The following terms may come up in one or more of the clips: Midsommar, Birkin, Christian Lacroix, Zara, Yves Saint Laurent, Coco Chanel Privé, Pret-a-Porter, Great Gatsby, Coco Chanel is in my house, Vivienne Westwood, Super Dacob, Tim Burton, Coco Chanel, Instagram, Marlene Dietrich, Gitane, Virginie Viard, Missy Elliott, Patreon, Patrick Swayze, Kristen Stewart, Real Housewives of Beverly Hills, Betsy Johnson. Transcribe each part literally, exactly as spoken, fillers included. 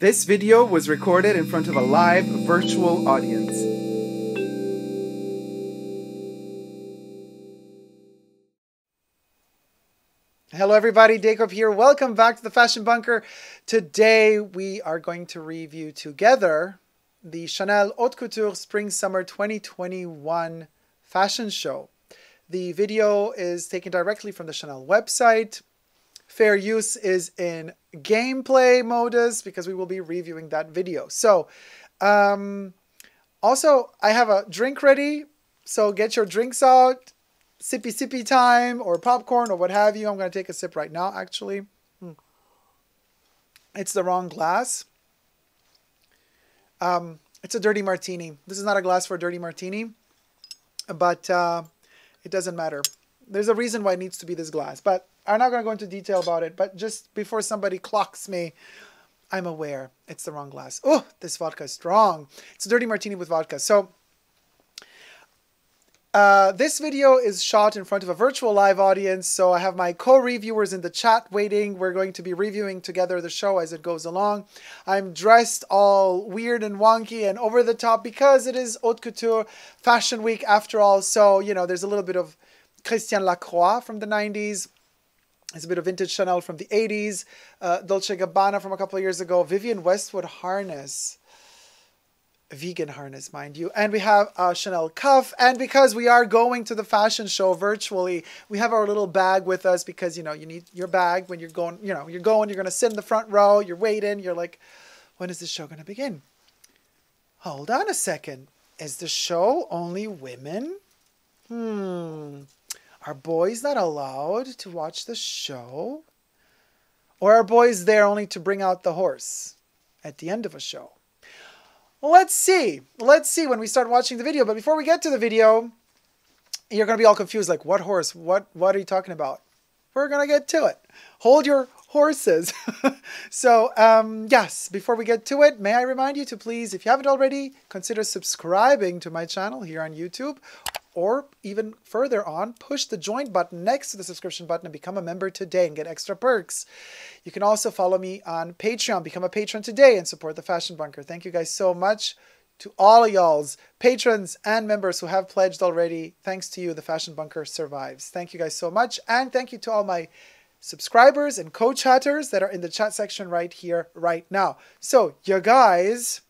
This video was recorded in front of a live virtual audience. Hello everybody, Daycorp here. Welcome back to the Fashion Bunker. Today we are going to review together the Chanel Haute Couture Spring Summer twenty twenty-one fashion show. The video is taken directly from the Chanel website. Fair use is in gameplay modus because we will be reviewing that video. So, um, also, I have a drink ready. So get your drinks out. Sippy sippy time or popcorn or what have you. I'm going to take a sip right now, actually. Mm. It's the wrong glass. Um, it's a dirty martini. This is not a glass for a dirty martini. But uh, it doesn't matter. There's a reason why it needs to be this glass. But I'm not going to go into detail about it, but just before somebody clocks me, I'm aware it's the wrong glass. Oh, this vodka is strong. It's a dirty martini with vodka. So uh, this video is shot in front of a virtual live audience. So I have my co-reviewers in the chat waiting. We're going to be reviewing together the show as it goes along. I'm dressed all weird and wonky and over the top because it is Haute Couture Fashion Week after all. So, you know, there's a little bit of Christian Lacroix from the nineties. It's a bit of vintage Chanel from the eighties, uh, Dolce and Gabbana from a couple of years ago, Vivienne Westwood harness, vegan harness, mind you. And we have a Chanel cuff. And because we are going to the fashion show virtually, we have our little bag with us because, you know, you need your bag when you're going, you know, you're going, you're going to sit in the front row, you're waiting, you're like, when is this show going to begin? Hold on a second. Is the show only women? Hmm. Are boys not allowed to watch the show? Or are boys there only to bring out the horse at the end of a show? Let's see. Let's see when we start watching the video. But before we get to the video, you're going to be all confused. Like, what horse? What, what are you talking about? We're going to get to it. Hold your horses. So, um, yes, before we get to it, may I remind you to please, if you haven't already, consider subscribing to my channel here on YouTube. Or even further on, push the join button next to the subscription button and become a member today and get extra perks. You can also follow me on Patreon. Become a patron today and support the Fashion Bunker. Thank you guys so much to all of y'all's patrons and members who have pledged already. Thanks to you, the Fashion Bunker survives. Thank you guys so much. And thank you to all my subscribers and co-chatters that are in the chat section right here, right now. So, you guys,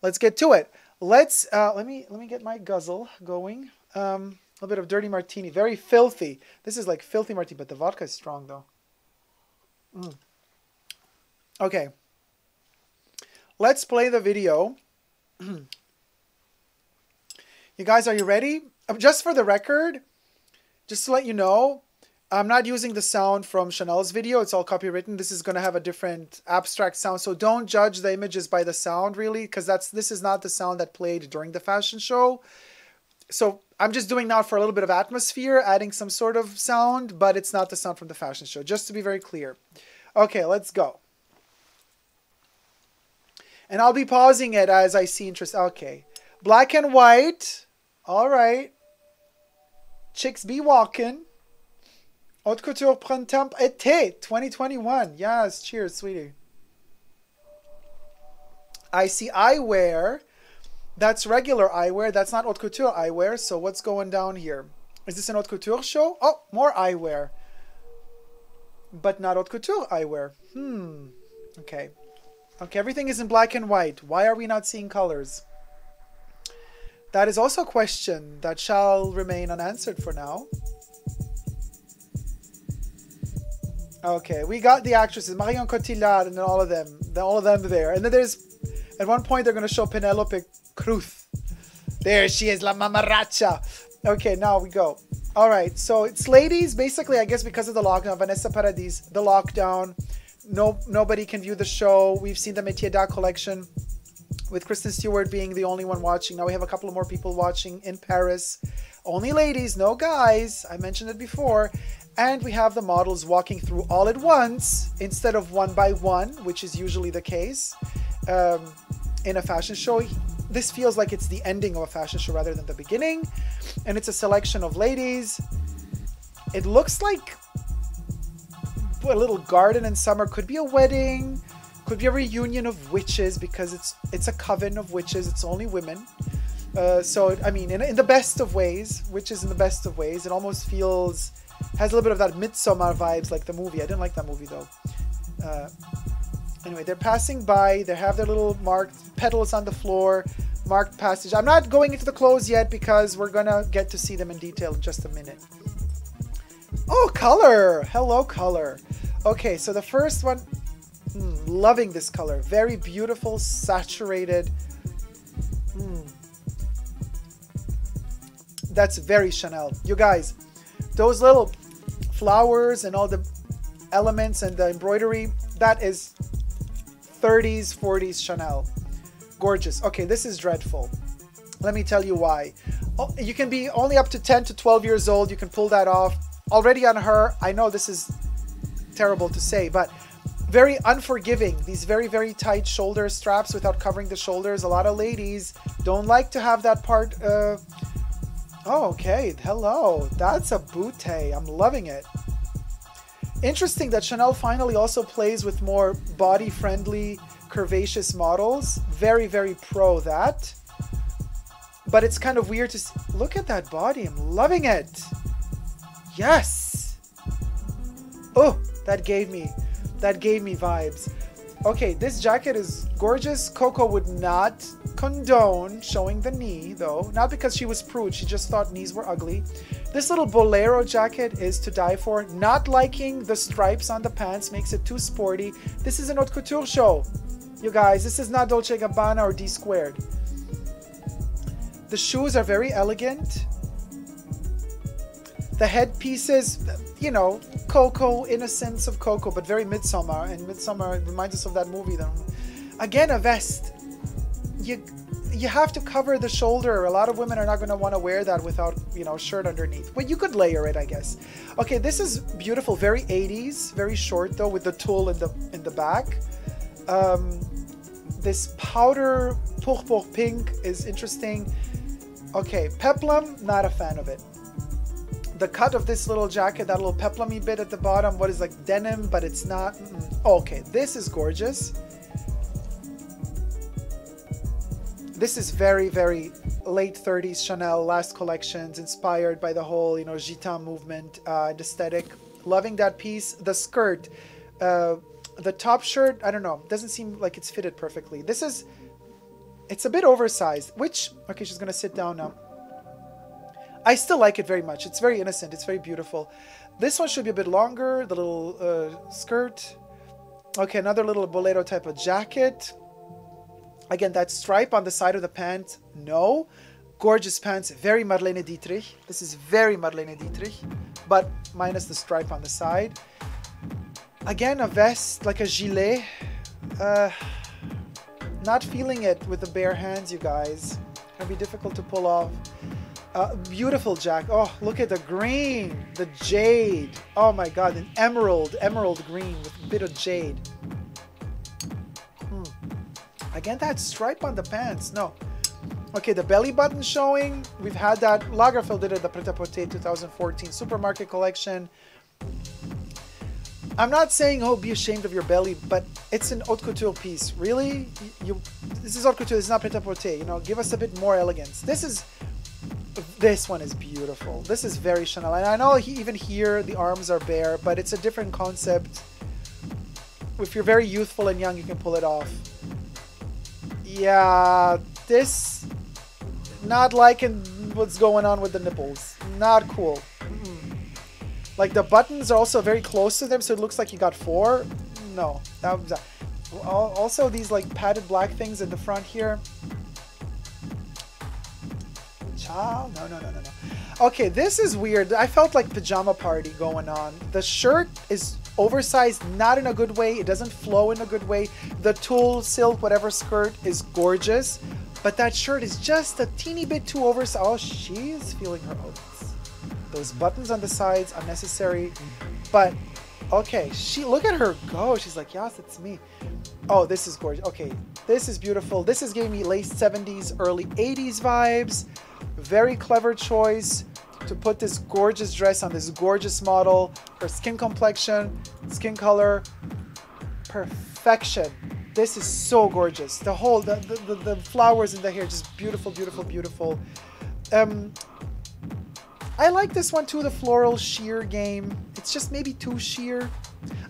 let's get to it. Let's, uh, let me, let me get my guzzle going. Um, a little bit of dirty martini, very filthy. This is like filthy martini, but the vodka is strong though. Mm. Okay. Let's play the video. You guys, are you ready? Um, just for the record, just to let you know, I'm not using the sound from Chanel's video. It's all copywritten. This is going to have a different abstract sound. So don't judge the images by the sound, really, because that's this is not the sound that played during the fashion show. So I'm just doing that for a little bit of atmosphere, adding some sort of sound, but it's not the sound from the fashion show, just to be very clear. Okay, let's go. And I'll be pausing it as I see interest. Okay. Black and white. All right. Chicks be walking. Haute Couture Printemps Été twenty twenty-one. Yes, cheers, sweetie. I see eyewear. That's regular eyewear. That's not Haute Couture eyewear. So what's going down here? Is this an Haute Couture show? Oh, more eyewear. But not Haute Couture eyewear. Hmm. Okay. Okay, everything is in black and white. Why are we not seeing colors? That is also a question that shall remain unanswered for now. Okay, we got the actresses, Marion Cotillard, and then all of them, then all of them there. And then there's, at one point, they're going to show Penelope Cruz. There she is, la mamaracha. Okay, now we go. All right, so it's ladies, basically, I guess because of the lockdown, Vanessa Paradis, the lockdown. No, nobody can view the show. We've seen the Metier d'art collection with Kristen Stewart being the only one watching. Now we have a couple of more people watching in Paris. Only ladies, no guys. I mentioned it before. And we have the models walking through all at once instead of one by one, which is usually the case um, in a fashion show. This feels like it's the ending of a fashion show rather than the beginning. And it's a selection of ladies. It looks like a little garden in summer. Could be a wedding, Could be a reunion of witches, because it's it's a coven of witches. It's only women. Uh, so, I mean, in, in the best of ways, witches in the best of ways. It almost feels, has a little bit of that Midsommar vibes, like the movie. I didn't like that movie, though. Uh, anyway, they're passing by. They have their little marked petals on the floor, marked passage. I'm not going into the clothes yet because we're going to get to see them in detail in just a minute. Oh, color. Hello, color. Okay, so the first one... Mm, loving this color. Very beautiful, saturated. Mm. That's very Chanel. You guys, those little flowers and all the elements and the embroidery, that is thirties, forties Chanel. Gorgeous. Okay, this is dreadful. Let me tell you why. Oh, you can be only up to ten to twelve years old. You can pull that off. Already on her, I know this is terrible to say, but... very unforgiving. These very, very tight shoulder straps without covering the shoulders. A lot of ladies don't like to have that part. Uh... Oh, okay. Hello. That's a bootay. I'm loving it. Interesting that Chanel finally also plays with more body-friendly, curvaceous models. Very, very pro that. But it's kind of weird to see. Look at that body. I'm loving it. Yes. Oh, that gave me... that gave me vibes. Okay, this jacket is gorgeous. Coco would not condone showing the knee, though. Not because she was prude. She just thought knees were ugly. This little bolero jacket is to die for. Not liking the stripes on the pants makes it too sporty. This is an haute couture show. You guys, this is not Dolce and Gabbana or D Squared. The shoes are very elegant. The headpieces, you know, Coco, innocence of Coco, but very Midsommar. And Midsommar reminds us of that movie. Though. Again, a vest. You you have to cover the shoulder. A lot of women are not going to want to wear that without, you know, shirt underneath. But you could layer it, I guess. Okay, this is beautiful. Very eighties. Very short, though, with the tulle in the, in the back. Um, this powder purple pink is interesting. Okay, peplum, not a fan of it. The cut of this little jacket, that little peplumy bit at the bottom, what is like denim, but it's not. Mm-mm. Okay, this is gorgeous. This is very, very late thirties Chanel, last collections, inspired by the whole, you know, Gitane movement uh, and aesthetic. Loving that piece. The skirt, uh, the top shirt, I don't know, doesn't seem like it's fitted perfectly. This is, it's a bit oversized, which, okay, she's gonna sit down now. I still like it very much. It's very innocent. It's very beautiful. This one should be a bit longer. The little uh, skirt. Okay, another little bolero type of jacket. Again, that stripe on the side of the pant. No. Gorgeous pants. Very Marlene Dietrich. This is very Marlene Dietrich, but minus the stripe on the side. Again, a vest, like a gilet. Uh, not feeling it with the bare hands, you guys. It can be difficult to pull off. Uh, beautiful jacket. Oh, look at the green, the jade. Oh my God, an emerald, emerald green with a bit of jade. Hmm. Again, that stripe on the pants. No. Okay, the belly button showing. We've had that. Lagerfeld did it, the Pret-a-Porter twenty fourteen supermarket collection. I'm not saying, oh, be ashamed of your belly, but it's an haute couture piece. Really? You, this is haute couture. This is not Pret-a-Porter. You know, give us a bit more elegance. This is... this one is beautiful. This is very Chanel. And I know he, even here the arms are bare, but it's a different concept. If you're very youthful and young, you can pull it off. Yeah, this... not liking what's going on with the nipples. Not cool. Mm-mm. Like the buttons are also very close to them, so it looks like you got four. No. That was, also these like padded black things in the front here. Oh, no, no, no, no, no. Okay, this is weird. I felt like pajama party going on. The shirt is oversized, not in a good way. It doesn't flow in a good way. The tulle, silk, whatever skirt is gorgeous, but that shirt is just a teeny bit too oversized. Oh, she is feeling her oats. Those buttons on the sides, unnecessary, but okay. She, look at her go. She's like, yes, it's me. Oh, this is gorgeous. Okay, this is beautiful. This is giving me late seventies, early eighties vibes. Very clever choice to put this gorgeous dress on this gorgeous model. Her skin complexion, skin color, perfection. This is so gorgeous. The whole, the, the, the flowers in the hair, just beautiful, beautiful, beautiful. Um, I like this one too, the floral sheer game. It's just maybe too sheer.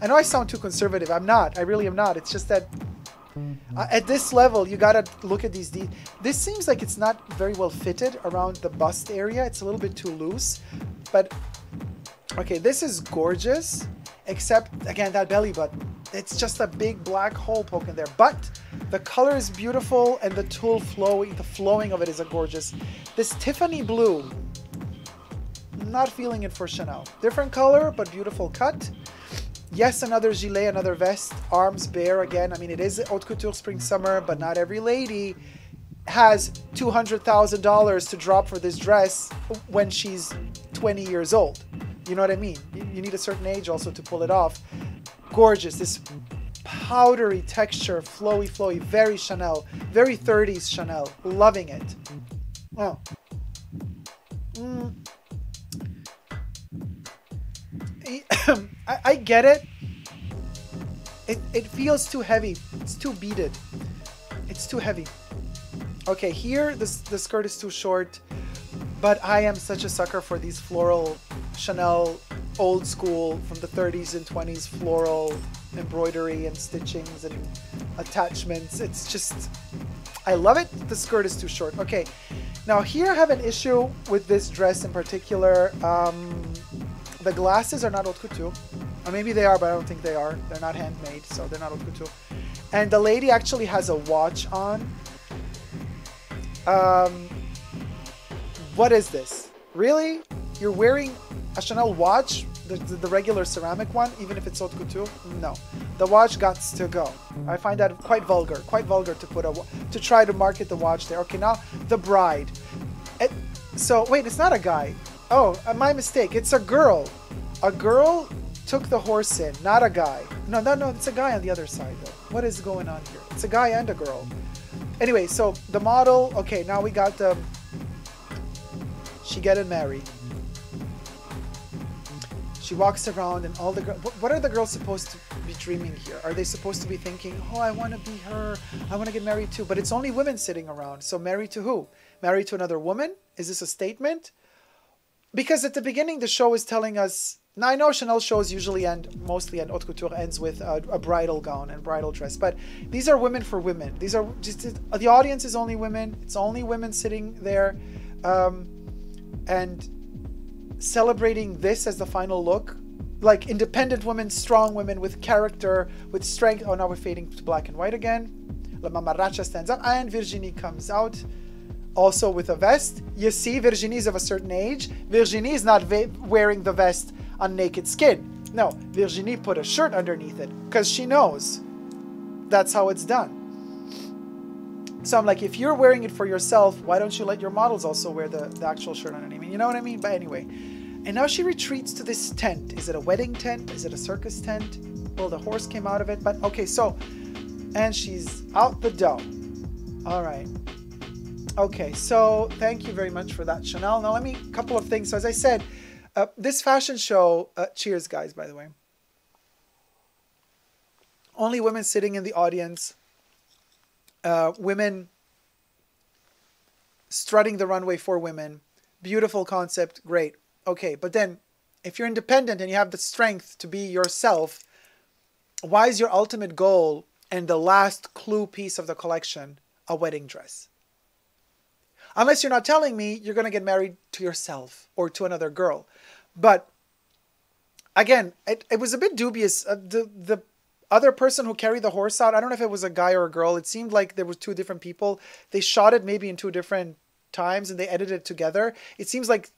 I know I sound too conservative. I'm not. I really am not. It's just that uh, at this level, you gotta look at these. De this seems like it's not very well fitted around the bust area. It's a little bit too loose, but okay, this is gorgeous. Except, again, that belly button. It's just a big black hole poking there. But the color is beautiful and the tulle flowing, the flowing of it is a gorgeous. This Tiffany blue, not feeling it for Chanel. Different color, but beautiful cut. Yes, another gilet, another vest, arms bare again. I mean, it is Haute Couture Spring Summer, but not every lady has two hundred thousand dollars to drop for this dress when she's twenty years old. You know what I mean? You need a certain age also to pull it off. Gorgeous, this powdery texture, flowy, flowy, very Chanel, very thirties Chanel, loving it. Oh. Mm. I, I get it. it. It feels too heavy. It's too beaded. It's too heavy. Okay, here this, the skirt is too short, but I am such a sucker for these floral Chanel, old school, from the thirties and twenties, floral embroidery and stitchings and attachments. It's just, I love it. The skirt is too short. Okay, now here I have an issue with this dress in particular. Um, the glasses are not haute couture. Or maybe they are, but I don't think they are. They're not handmade, so they're not haute couture. And the lady actually has a watch on. Um, what is this? Really? You're wearing a Chanel watch, the, the, the regular ceramic one, even if it's haute couture? No. The watch got to go. I find that quite vulgar, quite vulgar to put a, to try to market the watch there. Okay, now the bride. It, so, wait, it's not a guy. Oh, my mistake. It's a girl. A girl took the horse in, not a guy. No, no, no, it's a guy on the other side, though. What is going on here? It's a guy and a girl. Anyway, so the model, okay, now we got the... She getting married. She walks around and all the girls, what are the girls supposed to be dreaming here? Are they supposed to be thinking, oh, I want to be her, I want to get married too? But it's only women sitting around. So married to who? Married to another woman? Is this a statement? Because at the beginning, the show is telling us, now I know Chanel shows usually end, mostly and haute couture ends with a, a bridal gown and bridal dress, but these are women for women. These are just, the audience is only women. It's only women sitting there. Um, and celebrating this as the final look, like independent women, strong women with character, with strength. Oh, now we're fading to black and white again. La Mamarracha stands up and Virginie comes out also with a vest. You see, Virginie's of a certain age. Virginie's not wearing the vest on naked skin. No, Virginie put a shirt underneath it because she knows that's how it's done. So I'm like, if you're wearing it for yourself, why don't you let your models also wear the, the actual shirt on? I mean, you know what I mean? But anyway. And now she retreats to this tent. Is it a wedding tent? Is it a circus tent? Well, the horse came out of it. But okay, so. And she's out the door. All right. Okay, so thank you very much for that, Chanel. Now let me, a couple of things. So as I said, uh, this fashion show, uh, cheers guys, by the way. Only women sitting in the audience. Uh, women strutting the runway for women. Beautiful concept, great. Okay, but then if you're independent and you have the strength to be yourself, why is your ultimate goal and the last clue piece of the collection a wedding dress? Unless you're not telling me you're going to get married to yourself or to another girl. But again, it, it was a bit dubious. Uh, the the other person who carried the horse out, I don't know if it was a guy or a girl. It seemed like there were two different people. They shot it maybe in two different times and they edited it together. It seems like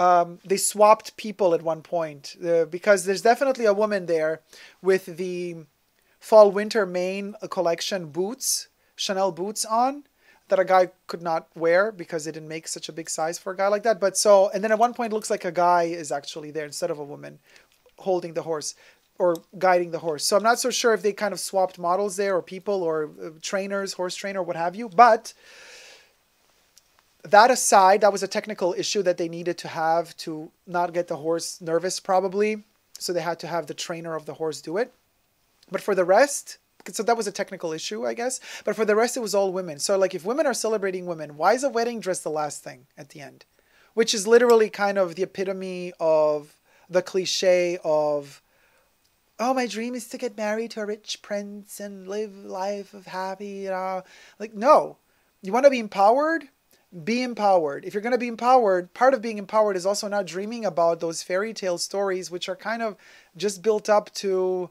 um, they swapped people at one point uh, because there's definitely a woman there with the fall winter main collection boots, Chanel boots on, that a guy could not wear because they didn't make such a big size for a guy like that. But so, and then at one point it looks like a guy is actually there instead of a woman holding the horse or guiding the horse. So I'm not so sure if they kind of swapped models there or people or uh, trainers, horse trainer, what have you. But that aside, that was a technical issue that they needed to have to not get the horse nervous probably. So they had to have the trainer of the horse do it. But for the rest, So that was a technical issue, I guess. But for the rest, it was all women. So like, if women are celebrating women, why is a wedding dress the last thing at the end? Which is literally kind of the epitome of the cliche of, oh, my dream is to get married to a rich prince and live life of happy. Uh, like, no, you want to be empowered? Be empowered. If you're going to be empowered, part of being empowered is also not dreaming about those fairy tale stories, which are kind of just built up to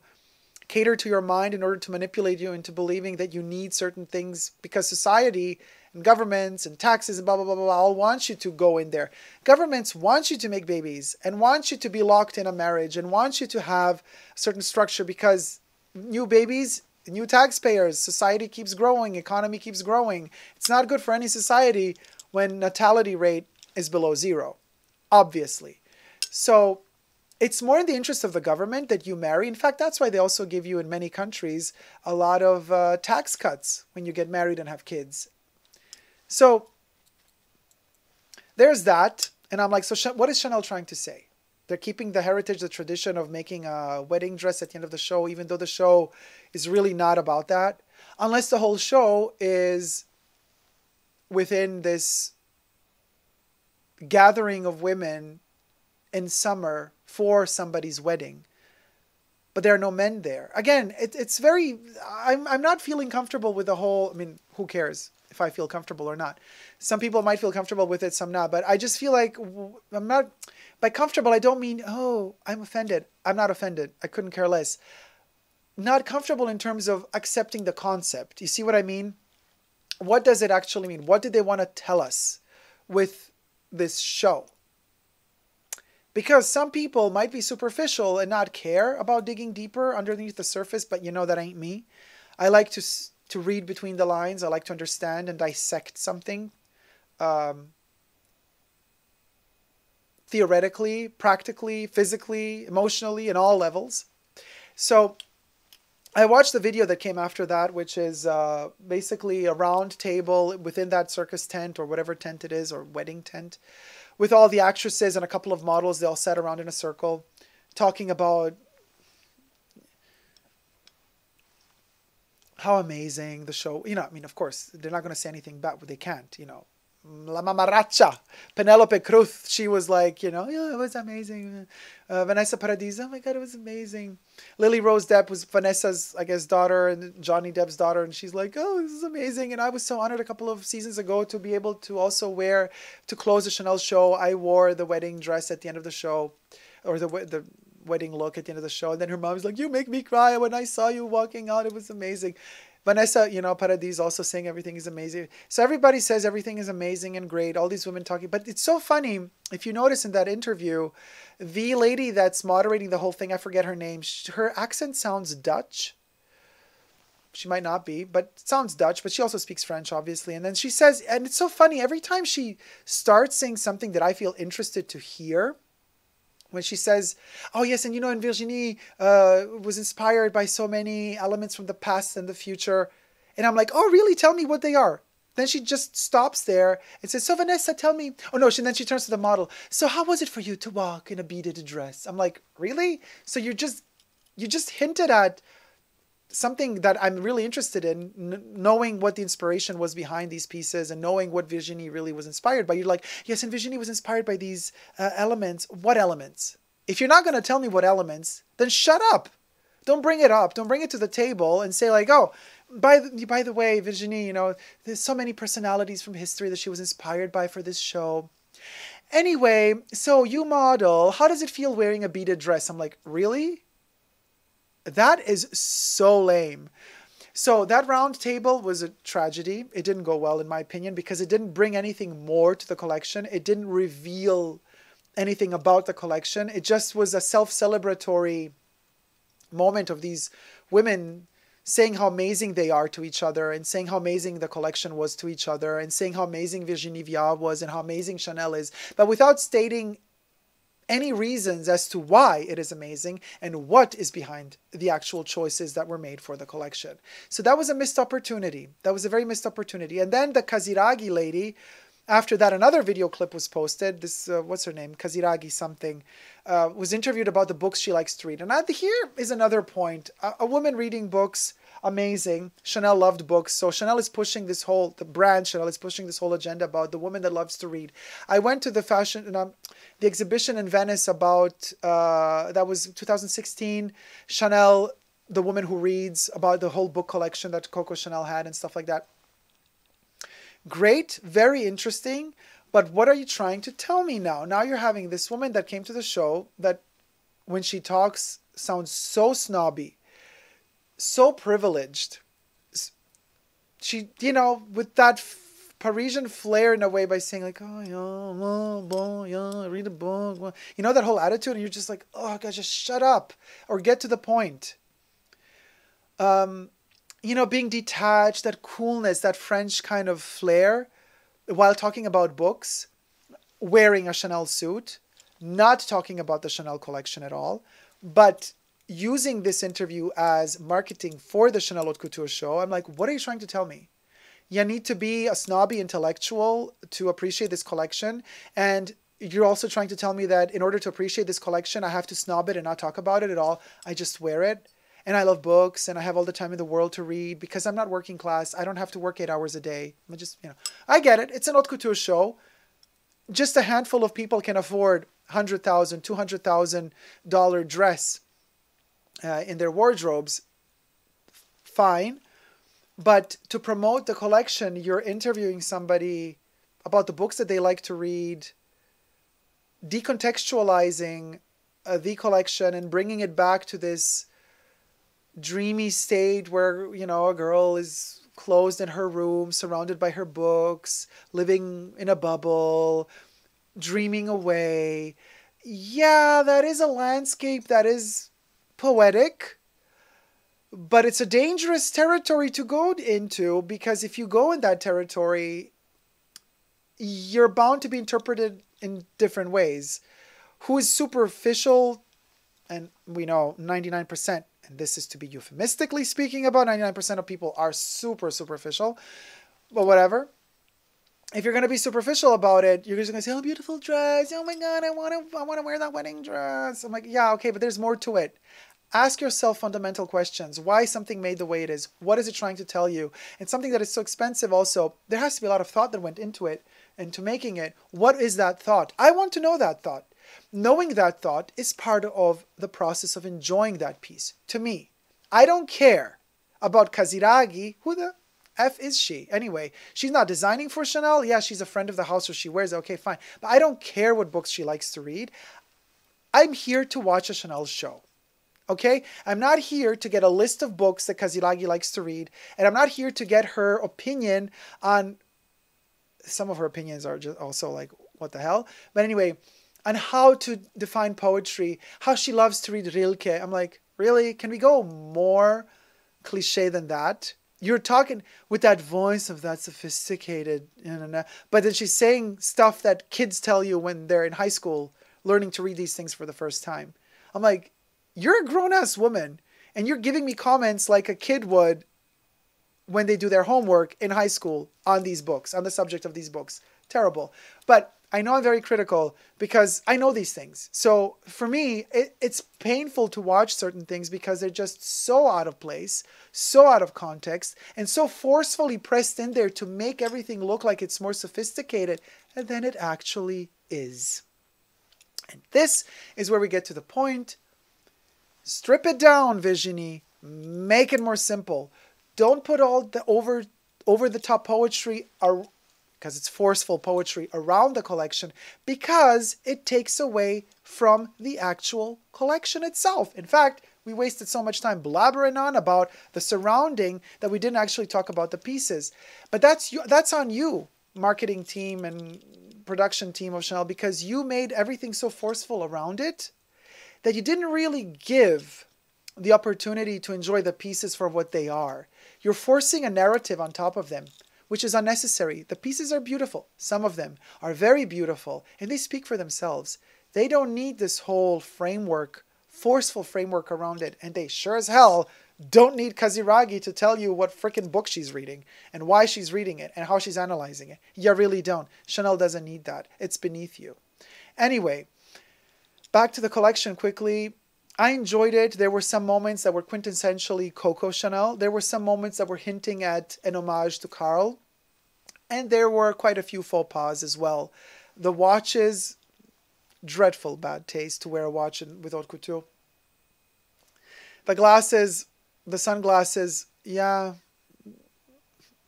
cater to your mind in order to manipulate you into believing that you need certain things because society and governments and taxes and blah, blah, blah, blah, all want you to go in there. Governments want you to make babies and want you to be locked in a marriage and want you to have a certain structure because new babies, new taxpayers, society keeps growing, economy keeps growing. It's not good for any society when natality rate is below zero, obviously. So it's more in the interest of the government that you marry. In fact, that's why they also give you in many countries a lot of uh, tax cuts when you get married and have kids. So there's that. And I'm like, so what is Chanel trying to say? They're keeping the heritage, the tradition of making a wedding dress at the end of the show, even though the show is really not about that. Unless the whole show is within this gathering of women in summer for somebody's wedding. But there are no men there. Again, it, it's very... I'm, I'm not feeling comfortable with the whole... I mean, who cares if I feel comfortable or not? Some people might feel comfortable with it, some not. But I just feel like I'm not... By comfortable, I don't mean, oh, I'm offended. I'm not offended. I couldn't care less. Not comfortable in terms of accepting the concept. You see what I mean? What does it actually mean? What did they want to tell us with this show? Because some people might be superficial and not care about digging deeper underneath the surface, but you know that ain't me. I like to to read between the lines. I like to understand and dissect something. Um... theoretically, practically, physically, emotionally, in all levels. So I watched the video that came after that, which is uh, basically a round table within that circus tent or whatever tent it is, or wedding tent, with all the actresses and a couple of models. They all sat around in a circle talking about how amazing the show, you know, I mean, of course, they're not going to say anything bad, but they can't, you know. La Mamarracha, Penelope Cruz, she was like, you know, yeah, it was amazing. Uh, Vanessa Paradis, oh my God, it was amazing. Lily Rose Depp was Vanessa's, I guess, daughter and Johnny Depp's daughter. And she's like, oh, this is amazing. And I was so honored a couple of seasons ago to be able to also wear, to close the Chanel show. I wore the wedding dress at the end of the show, or the the wedding look at the end of the show. And then her mom was like, you make me cry. When I saw you walking out, it was amazing. Vanessa, you know, Paradis also saying everything is amazing. So everybody says everything is amazing and great. All these women talking. But it's so funny. If you notice in that interview, the lady that's moderating the whole thing, I forget her name, her accent sounds Dutch. She might not be, but it sounds Dutch. But she also speaks French, obviously. And then she says, and it's so funny, every time she starts saying something that I feel interested to hear, when she says, oh, yes, and you know, and Virginie uh, was inspired by so many elements from the past and the future. And I'm like, oh, really? Tell me what they are. Then she just stops there and says, so Vanessa, tell me. Oh, no, she, and then she turns to the model. So how was it for you to walk in a beaded dress? I'm like, really? So you just, you just hinted at something that I'm really interested in, n knowing what the inspiration was behind these pieces and knowing what Virginie really was inspired by. You're like, yes, and Virginie was inspired by these uh, elements. What elements? If you're not going to tell me what elements, then shut up. Don't bring it up. Don't bring it to the table and say like, oh, by the, by the way, Virginie, you know, there's so many personalities from history that she was inspired by for this show. Anyway, so you model, how does it feel wearing a beaded dress? I'm like, really? That is so lame. So that round table was a tragedy. It didn't go well, in my opinion, because it didn't bring anything more to the collection. It didn't reveal anything about the collection. It just was a self-celebratory moment of these women saying how amazing they are to each other and saying how amazing the collection was to each other and saying how amazing Virginie Viard was and how amazing Chanel is, but without stating any reasons as to why it is amazing and what is behind the actual choices that were made for the collection. So that was a missed opportunity. That was a very missed opportunity. And then the Kaziragi lady, After that, another video clip was posted. This, uh, what's her name? Kaziragi something, uh, was interviewed about the books she likes to read. And I, here is another point. A, a woman reading books, amazing. Chanel loved books. So Chanel is pushing this whole, the brand Chanel is pushing this whole agenda about the woman that loves to read. I went to the fashion, um, the exhibition in Venice about, uh, that was two thousand sixteen, Chanel, the woman who reads, about the whole book collection that Coco Chanel had and stuff like that. Great, very interesting, but what are you trying to tell me now? Now you're having this woman that came to the show that, when she talks, sounds so snobby, so privileged. She, you know, with that f Parisian flair in a way, by saying like, oh, yeah, oh, bon, yeah, read a book. You know, that whole attitude, and you're just like, oh, God, just shut up or get to the point. Um... You know, being detached, that coolness, that French kind of flair, while talking about books, wearing a Chanel suit, not talking about the Chanel collection at all, but using this interview as marketing for the Chanel Haute Couture show. I'm like, what are you trying to tell me? You need to be a snobby intellectual to appreciate this collection. And you're also trying to tell me that in order to appreciate this collection, I have to snob it and not talk about it at all. I just wear it. And I love books, and I have all the time in the world to read because I'm not working class. I don't have to work eight hours a day. I just, you know, I get it. It's an haute couture show. Just a handful of people can afford one hundred thousand dollars, two hundred thousand dollar dress uh, in their wardrobes. Fine. But to promote the collection, you're interviewing somebody about the books that they like to read, decontextualizing uh, the collection and bringing it back to this dreamy state where, you know, a girl is closed in her room, surrounded by her books, living in a bubble, dreaming away. Yeah, that is a landscape that is poetic, but it's a dangerous territory to go into, because if you go in that territory, you're bound to be interpreted in different ways. Who is superficial, and we know ninety-nine percent, and this is to be euphemistically speaking about, ninety-nine percent of people are super superficial, but whatever. If you're going to be superficial about it, you're just going to say, oh, beautiful dress. Oh my God, I want to I want to wear that wedding dress. I'm like, yeah, okay, but there's more to it. Ask yourself fundamental questions. Why something made the way it is? What is it trying to tell you? And something that is so expensive also, there has to be a lot of thought that went into it and to making it. What is that thought? I want to know that thought. Knowing that thought is part of the process of enjoying that piece. To me, I don't care about Kaziragi. Who the F is she? Anyway, she's not designing for Chanel. Yeah, she's a friend of the house, so she wears it. Okay, fine. But I don't care what books she likes to read. I'm here to watch a Chanel show. Okay? I'm not here to get a list of books that Kaziragi likes to read. And I'm not here to get her opinion on... Some of her opinions are just also like, what the hell? But anyway... And how to define poetry, how she loves to read Rilke. I'm like, really? Can we go more cliche than that? You're talking with that voice of that sophisticated, you know, but then she's saying stuff that kids tell you when they're in high school, learning to read these things for the first time. I'm like, you're a grown-ass woman, and you're giving me comments like a kid would when they do their homework in high school on these books, on the subject of these books. Terrible. But I know I'm very critical because I know these things. So for me, it, it's painful to watch certain things because they're just so out of place, so out of context, and so forcefully pressed in there to make everything look like it's more sophisticated than it actually is. And this is where we get to the point. Strip it down, Virginie. Make it more simple. Don't put all the over, over the top poetry around, because it's forceful poetry, around the collection, because it takes away from the actual collection itself. In fact, we wasted so much time blabbering on about the surrounding that we didn't actually talk about the pieces. But that's you, that's on you, marketing team and production team of Chanel, because you made everything so forceful around it that you didn't really give the opportunity to enjoy the pieces for what they are. You're forcing a narrative on top of them, which is unnecessary. The pieces are beautiful. Some of them are very beautiful, and they speak for themselves. They don't need this whole framework, forceful framework around it, and they sure as hell Don't need Kaziragi to tell you what freaking book she's reading and why she's reading it and how she's analyzing it. You really don't. Chanel doesn't need that. It's beneath you. Anyway, back to the collection quickly. I enjoyed it. There were some moments that were quintessentially Coco Chanel. There were some moments that were hinting at an homage to Karl. And there were quite a few faux pas as well. The watches, dreadful bad taste to wear a watch in, with haute couture. The glasses, the sunglasses, yeah,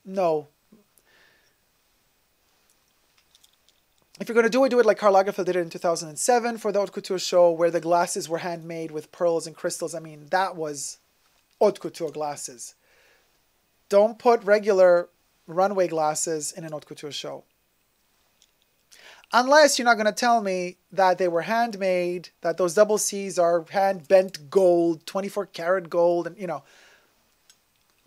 no. If you're going to do it, do it like Karl Lagerfeld did it in two thousand seven for the haute couture show, where the glasses were handmade with pearls and crystals. I mean, that was haute couture glasses. Don't put regular runway glasses in an haute couture show. Unless you're not going to tell me that they were handmade, that those double C's are hand-bent gold, twenty-four karat gold, and you know.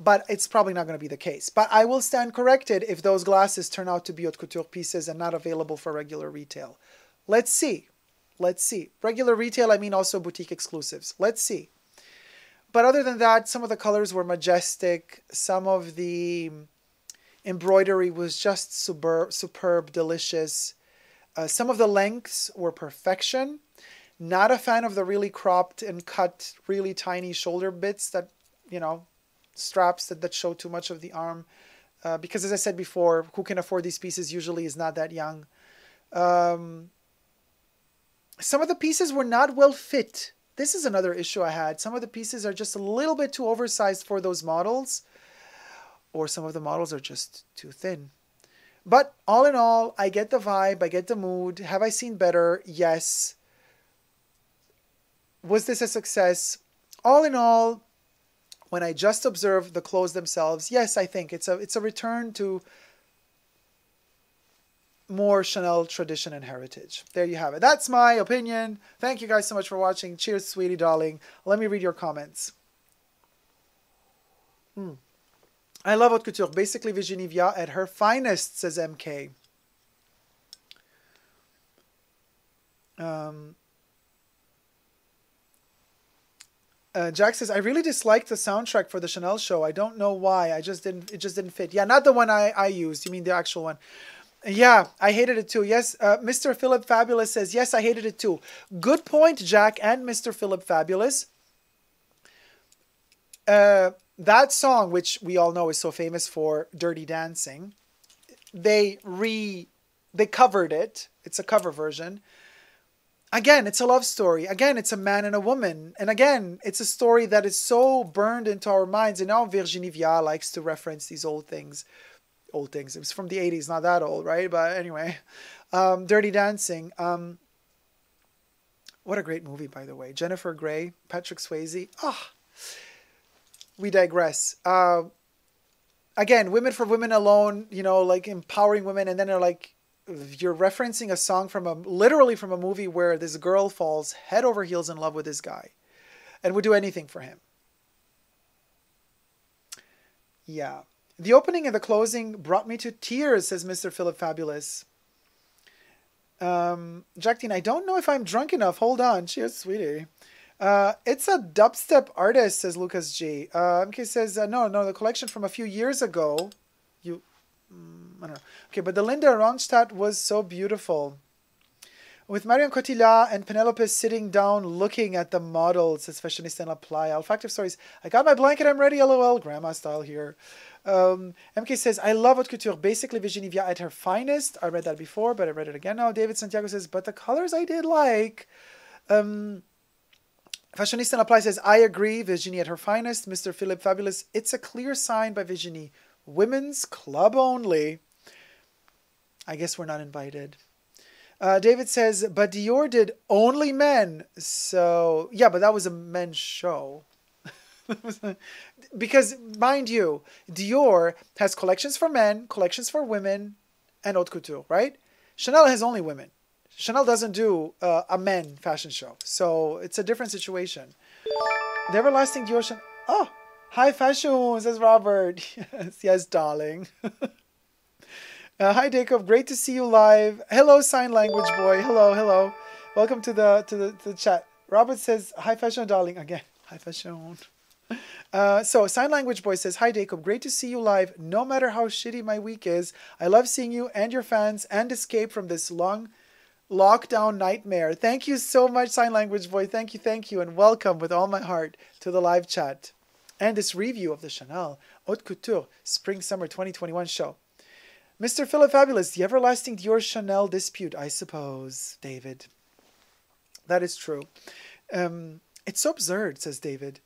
But it's probably not going to be the case. But I will stand corrected if those glasses turn out to be haute couture pieces and not available for regular retail. Let's see. Let's see. Regular retail, I mean also boutique exclusives. Let's see. But other than that, some of the colors were majestic. Some of the embroidery was just superb, superb, delicious. Uh, some of the lengths were perfection. Not a fan of the really cropped and cut, really tiny shoulder bits that, you know, straps that, that show too much of the arm. Uh, because as I said before, who can afford these pieces usually is not that young. Um, some of the pieces were not well fit. This is another issue I had. Some of the pieces are just a little bit too oversized for those models. Or some of the models are just too thin. But all in all, I get the vibe, I get the mood. Have I seen better? Yes. Was this a success? All in all, when I just observed the clothes themselves, yes, I think it's a it's a return to more Chanel tradition and heritage. There you have it. That's my opinion. Thank you guys so much for watching. Cheers, sweetie darling. Let me read your comments. Hmm. I love haute couture. Basically, Virginie Viard at her finest, says M K. Um, uh, Jack says, I really disliked the soundtrack for the Chanel show. I don't know why. I just didn't. It just didn't fit. Yeah, not the one I, I used. You mean the actual one. Yeah, I hated it too. Yes, uh, Mister Philip Fabulous says, yes, I hated it too. Good point, Jack and Mister Philip Fabulous. Uh... That song, which we all know is so famous for Dirty Dancing, they re they covered it. It's a cover version. Again, it's a love story. Again, it's a man and a woman. And again, it's a story that is so burned into our minds. And now Virginie Viard likes to reference these old things. Old things. It was from the eighties, not that old, right? But anyway, um, Dirty Dancing. Um, what a great movie, by the way. Jennifer Grey, Patrick Swayze. Ah. We digress. Uh, again, Women for Women Alone, you know, like empowering women. And then they're like, you're referencing a song from a, literally from a movie where this girl falls head over heels in love with this guy and would do anything for him. Yeah. The opening and the closing brought me to tears, says Mister Philip Fabulous. Um, Jacqueline, I don't know if I'm drunk enough. Hold on. Cheers, sweetie. Uh, it's a dubstep artist, says Lucas G. Uh, M K says, uh, no, no, the collection from a few years ago. You, mm, I don't know. Okay, but the Linda Ronstadt was so beautiful. With Marion Cotillard and Penelope sitting down looking at the models, says Fashionista in La Playa. Olfactive stories. I got my blanket, I'm ready, lol. Grandma style here. Um, M K says, I love haute couture. Basically, Virginie Viard at her finest. I read that before, but I read it again now. David Santiago says, but the colors I did like. Um... Fashionista in La Playa says, I agree, Virginie at her finest. Mister Philip Fabulous, it's a clear sign by Virginie. Women's club only. I guess we're not invited. Uh, David says, but Dior did only men. So, yeah, but that was a men's show. Because, mind you, Dior has collections for men, collections for women, and haute couture, right? Chanel has only women. Chanel doesn't do uh, a men fashion show. So it's a different situation. The everlasting Dior Chanel. Oh, hi fashion, says Robert. Yes, yes, darling. uh, hi, Jacob. Great to see you live. Hello, sign language boy. Hello, hello. Welcome to the, to the, to the chat. Robert says, hi fashion, darling. Again, hi fashion. Uh, so Sign Language Boy says, hi Jacob, great to see you live. No matter how shitty my week is, I love seeing you and your fans and escape from this long lockdown nightmare. Thank you so much, Sign Language Boy. Thank you, thank you, and welcome with all my heart to the live chat and this review of the Chanel Haute Couture Spring Summer twenty twenty-one show. Mister Philip Fabulous, the everlasting Dior Chanel dispute, I suppose, David. That is true. Um, it's so absurd, says David.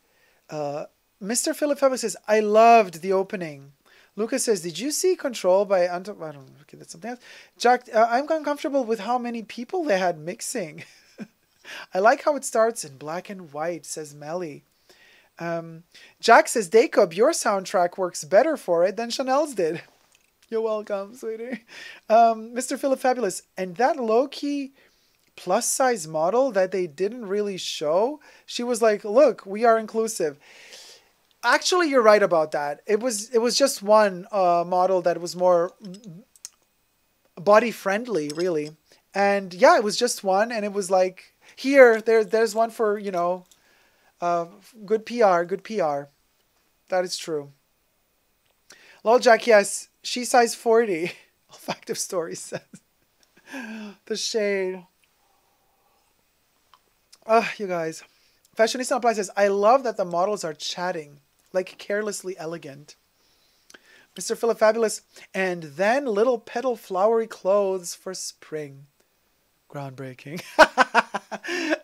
Uh, Mister Philip Fabulous says, I loved the opening. Lucas says, did you see Control by Anto... I don't know. Okay, that's something else. Jack, uh, I'm uncomfortable with how many people they had mixing. I like how it starts in black and white, says Melly. Um, Jack says, Jacob, your soundtrack works better for it than Chanel's did. You're welcome, sweetie. Um, Mister Philip Fabulous, and that low-key plus-size model that they didn't really show, she was like, look, we are inclusive. Actually, you're right about that. It was it was just one uh, model that was more body-friendly, really. And yeah, it was just one, and it was like, here, there, there's one for, you know, uh, good P R, good P R. That is true. Lol, Jack, yes. She size forty. Olfactive Story says. The shade. Ah, oh, you guys. Fashionista Apply says, I love that the models are chatting. Like carelessly elegant. Mister Philip Fabulous. And then little petal flowery clothes for spring. Groundbreaking.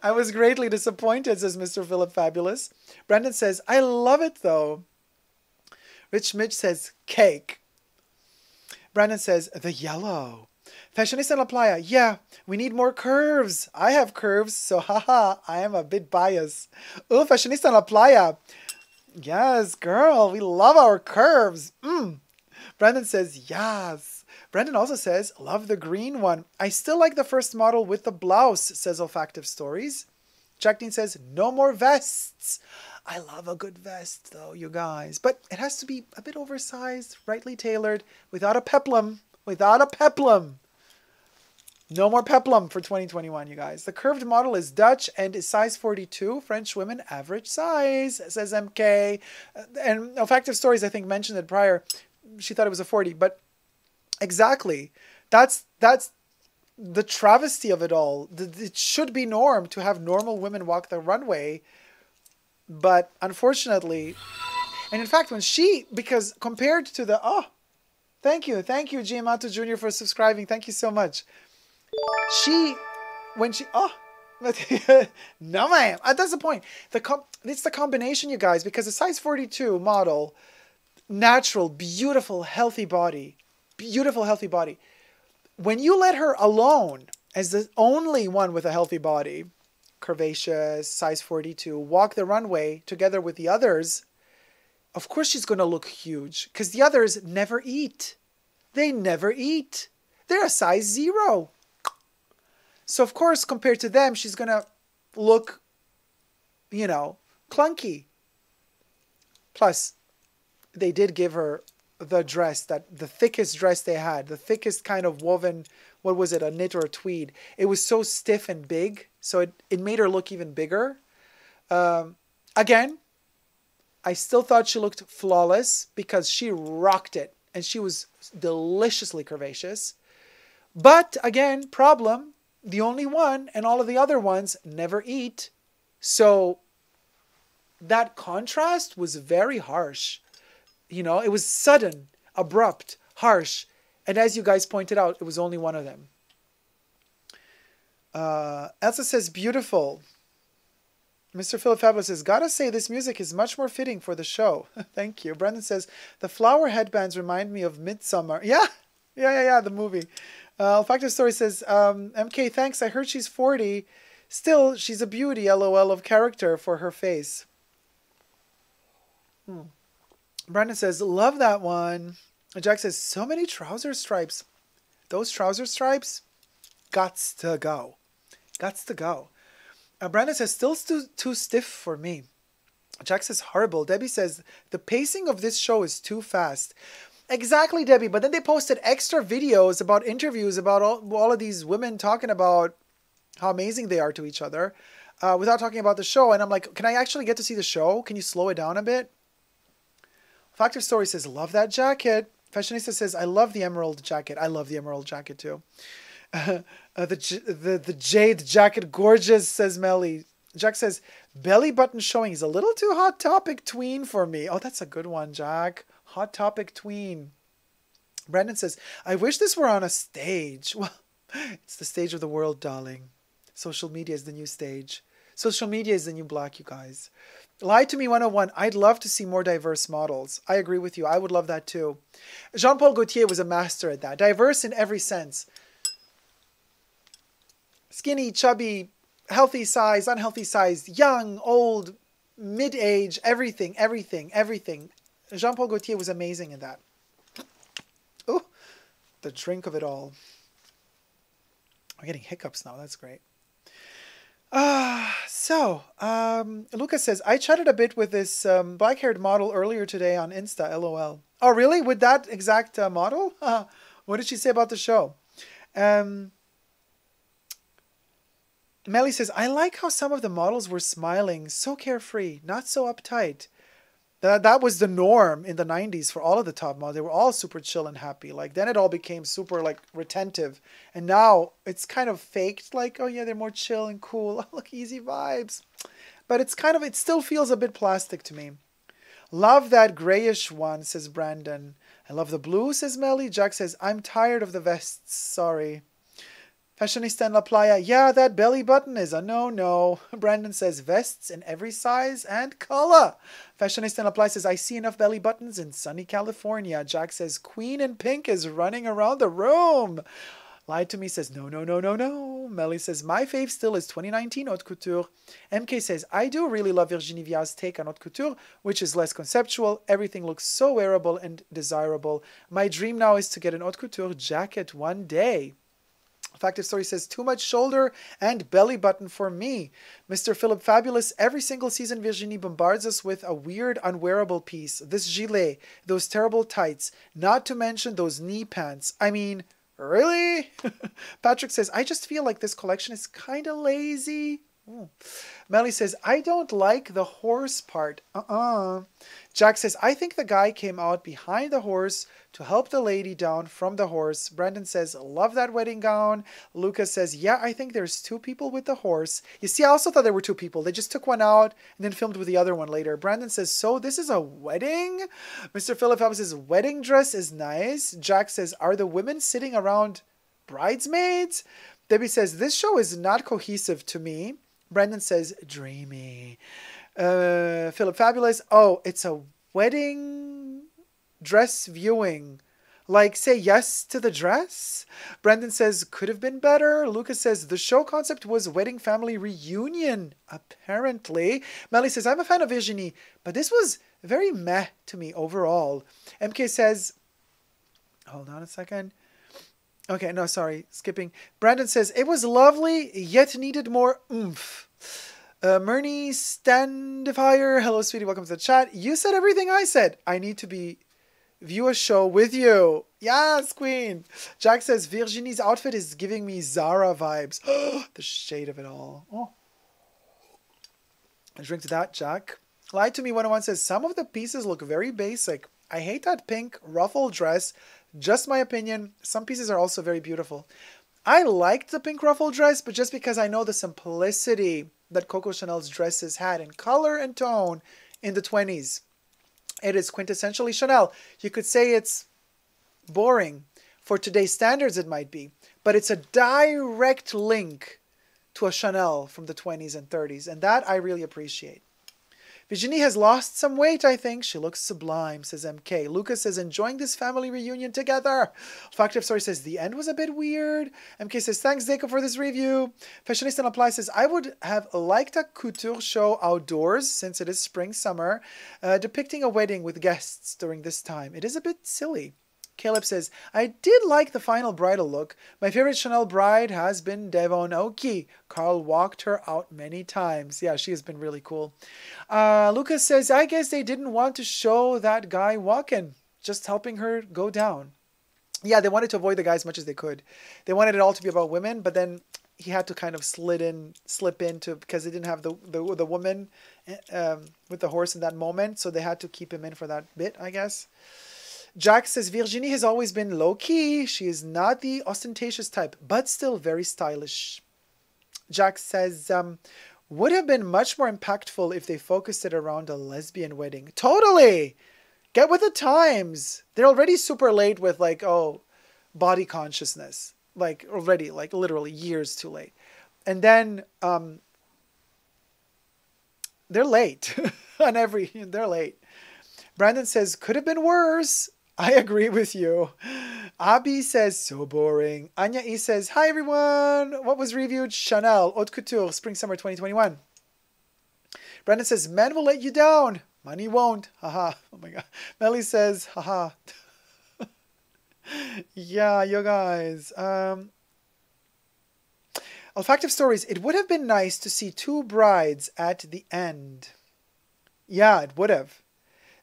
I was greatly disappointed, says Mister Philip Fabulous. Brandon says, I love it though. Rich Mitch says, cake. Brandon says, the yellow. Fashionista La Playa, yeah, we need more curves. I have curves, so haha, I am a bit biased. Oh, Fashionista La Playa. Yes, girl, we love our curves. Mm. Brandon says, yes. Brandon also says, love the green one. I still like the first model with the blouse, says Olfactive Stories. Jack Dean says, no more vests. I love a good vest, though, you guys. But it has to be a bit oversized, rightly tailored, without a peplum. Without a peplum. No more peplum for twenty twenty-one, you guys. The curved model is Dutch and is size forty-two. French women average size, says M K. And Olfactive Stories, I think, mentioned it prior. She thought it was a forty. But exactly. That's... that's the travesty of it all. It should be norm to have normal women walk the runway. But unfortunately, and in fact, when she, because compared to the, oh, thank you. Thank you, Giamato Junior for subscribing. Thank you so much. She, when she, oh, no, ma'am. That's the point. The com it's the combination, you guys, because a size forty-two model, natural, beautiful, healthy body, beautiful, healthy body. When you let her alone as the only one with a healthy body, curvaceous, size forty-two, walk the runway together with the others, of course she's going to look huge because the others never eat. They never eat. They're a size zero. So, of course, compared to them, she's going to look, you know, clunky. Plus, they did give her the dress, that the thickest dress they had, the thickest kind of woven, what was it, a knit or a tweed. It was so stiff and big, so it, it made her look even bigger. Um, again, I still thought she looked flawless because she rocked it and she was deliciously curvaceous. But again, problem, the only one and all of the other ones never eat. So that contrast was very harsh. You know, it was sudden, abrupt, harsh. And as you guys pointed out, it was only one of them. Uh, Elsa says, beautiful. Mister Philip Fabulous says, gotta say, this music is much more fitting for the show. Thank you. Brandon says, the flower headbands remind me of Midsommar. Yeah, yeah, yeah, yeah, the movie. Uh, Olfactive Story says, um, M K, thanks, I heard she's forty. Still, she's a beauty, lol, of character for her face. Hmm. Brandon says, love that one. Jack says, so many trouser stripes. Those trouser stripes, gots to go. Gots to go. Uh, Brandon says, still too, too stiff for me. Jack says, horrible. Debbie says, the pacing of this show is too fast. Exactly, Debbie. But then they posted extra videos about interviews about all, all of these women talking about how amazing they are to each other uh, without talking about the show. And I'm like, can I actually get to see the show? Can you slow it down a bit? Factor Story says, love that jacket. Fashionista says, I love the emerald jacket. I love the emerald jacket too. Uh, uh, the, the, the jade jacket, gorgeous, says Melly. Jack says, belly button showing is a little too hot topic tween for me. Oh, that's a good one, Jack. Hot topic tween. Brandon says, I wish this were on a stage. Well, it's the stage of the world, darling. Social media is the new stage. Social media is the new black, you guys. Lie to me one oh one. I'd love to see more diverse models. I agree with you. I would love that too. Jean-Paul Gaultier was a master at that. Diverse in every sense. Skinny, chubby, healthy size, unhealthy size, young, old, mid-age, everything, everything, everything. Jean-Paul Gaultier was amazing in that. Oh, the drink of it all. I'm getting hiccups now. That's great. Uh, so, um, Lucas says, I chatted a bit with this um, black-haired model earlier today on Insta, LOL. Oh, really? With that exact uh, model? Uh, what did she say about the show? Um... Melly says, I like how some of the models were smiling, so carefree, not so uptight. That, that was the norm in the nineties for all of the top models. They were all super chill and happy. Like, then it all became super, like, retentive. And now it's kind of faked, like, oh, yeah, they're more chill and cool. Look, easy vibes. But it's kind of, it still feels a bit plastic to me. Love that grayish one, says Brandon. I love the blue, says Melly. Jack says, I'm tired of the vests, sorry. Fashionista and La Playa, yeah, that belly button is a no-no. Brandon says, vests in every size and color. Fashionista and La Playa says, I see enough belly buttons in sunny California. Jack says, Queen in pink is running around the room. Lied to me says, no, no, no, no, no. Melly says, my fave still is twenty nineteen Haute Couture. M K says, I do really love Virginie Viard's take on Haute Couture, which is less conceptual. Everything looks so wearable and desirable. My dream now is to get an Haute Couture jacket one day. Factor Story says, too much shoulder and belly button for me. Mister Philip Fabulous, every single season Virginie bombards us with a weird unwearable piece. This gilet, those terrible tights, not to mention those knee pants. I mean, really? Patrick says, I just feel like this collection is kind of lazy. Mm. Melly says, I don't like the horse part. Uh-uh. Jack says, I think the guy came out behind the horse to help the lady down from the horse. Brandon says, love that wedding gown. Lucas says, yeah, I think there's two people with the horse. You see, I also thought there were two people. They just took one out and then filmed with the other one later. Brandon says, so this is a wedding? Mister Philip Hobbs says, wedding dress is nice. Jack says, are the women sitting around bridesmaids? Debbie says, this show is not cohesive to me. Brandon says, dreamy. Uh, Philip Fabulous, oh, it's a wedding dress viewing. Like, say yes to the dress? Brandon says, could have been better. Lucas says, the show concept was wedding family reunion, apparently. Melly says, I'm a fan of Virginie, but this was very meh to me overall. M K says, hold on a second. Okay, no, sorry, skipping. Brandon says, it was lovely, yet needed more oomph. Uh, Murney Standifire, hello, sweetie, welcome to the chat. You said everything I said. I need to be view a show with you. Yes, queen. Jack says, Virginie's outfit is giving me Zara vibes. The shade of it all. Oh. I drink to that, Jack. Lie to me one oh one says, some of the pieces look very basic. I hate that pink ruffle dress. Just my opinion. Some pieces are also very beautiful. I liked the pink ruffle dress, but just because I know the simplicity that Coco Chanel's dresses had in color and tone in the twenties. It is quintessentially Chanel. You could say it's boring. For today's standards, it might be. But it's a direct link to a Chanel from the twenties and thirties. And that I really appreciate. Virginie has lost some weight, I think. She looks sublime, says M K. Lucas says, enjoying this family reunion together. Factor Story says, the end was a bit weird. M K says, thanks, Jacob, for this review. Fashionista Laply says, I would have liked a couture show outdoors, since it is spring, summer, uh, depicting a wedding with guests during this time. It is a bit silly. Caleb says, I did like the final bridal look. My favorite Chanel bride has been Devon Aoki. Karl walked her out many times. Yeah, she has been really cool. Uh, Lucas says, I guess they didn't want to show that guy walking, just helping her go down. Yeah, they wanted to avoid the guy as much as they could. They wanted it all to be about women, but then he had to kind of slid in, slip into, because they didn't have the, the, the woman um, with the horse in that moment, so they had to keep him in for that bit, I guess. Jack says, Virginie has always been low-key. She is not the ostentatious type, but still very stylish. Jack says, um, would have been much more impactful if they focused it around a lesbian wedding. Totally! Get with the times. They're already super late with, like, oh, body consciousness. Like, already, like, literally years too late. And then, um, they're late. On every, they're late. Brandon says, could have been worse. I agree with you. Abby says, so boring. Anya E says, hi everyone. What was reviewed? Chanel Haute Couture Spring Summer twenty twenty-one. Brandon says, men will let you down. Money won't. Haha. Oh my God. Melly says, haha. Yeah, you guys. Um, Olfactive Stories. It would have been nice to see two brides at the end. Yeah, it would have.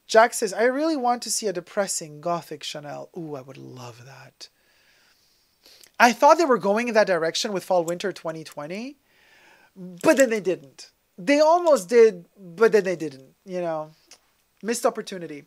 Jack says, I really want to see a depressing gothic Chanel. Ooh, I would love that. I thought they were going in that direction with Fall Winter twenty twenty, but then they didn't. They almost did, but then they didn't. You know, missed opportunity.